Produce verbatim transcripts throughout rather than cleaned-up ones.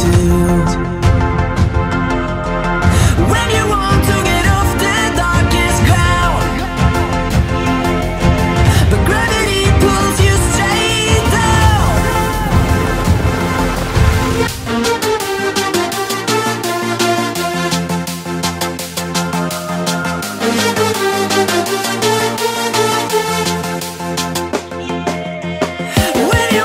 too. When you want to get off the darkest ground, but gravity pulls you straight down. When you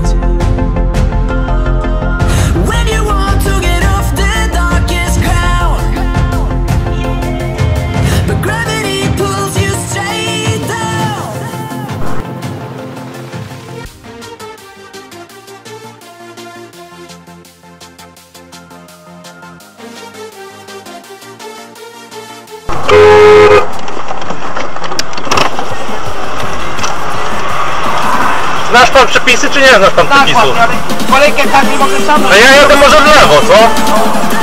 When you want to get off the darkest ground, but gravity znasz tam przepisy, czy nie znasz tam przepisów? Kolejkę tak nie mogę sam. A ja jadę może w lewo, co?